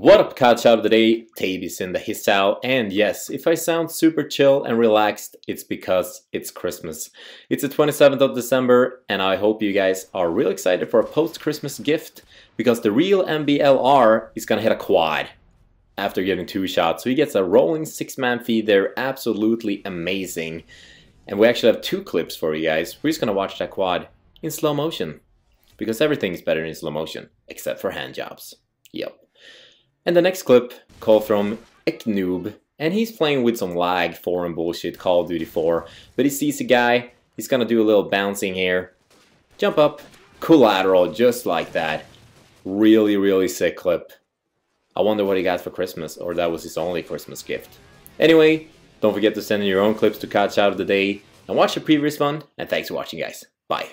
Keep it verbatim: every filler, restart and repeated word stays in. What up, couch out of the day? Tabis in the Hisao, and yes, if I sound super chill and relaxed, it's because it's Christmas. It's the twenty-seventh of December, and I hope you guys are real excited for a post-Christmas gift, because the real M B L R is gonna hit a quad after getting two shots. So he gets a rolling six-man feed there, absolutely amazing. And we actually have two clips for you guys. We're just gonna watch that quad in slow motion, because everything is better in slow motion, except for hand jobs. Yep. And the next clip, call from Eknoob, and he's playing with some lag foreign bullshit, Call of Duty four, but he sees a guy, he's gonna do a little bouncing here, jump up, collateral, just like that. Really, really sick clip. I wonder what he got for Christmas, or that was his only Christmas gift. Anyway, don't forget to send in your own clips to Couch Out of the Day, and watch the previous one, and thanks for watching, guys. Bye.